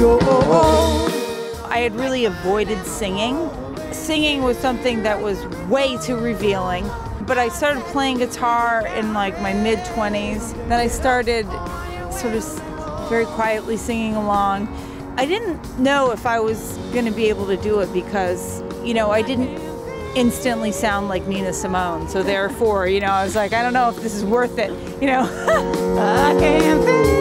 your own. I had really avoided singing. Singing was something that was way too revealing. But I started playing guitar in like my mid-20s. Then I started sort of very quietly singing along. I didn't know if I was going to be able to do it because, you know, I didn't instantly sound like Nina Simone. So therefore, you know, I was like, I don't know if this is worth it, you know. I can't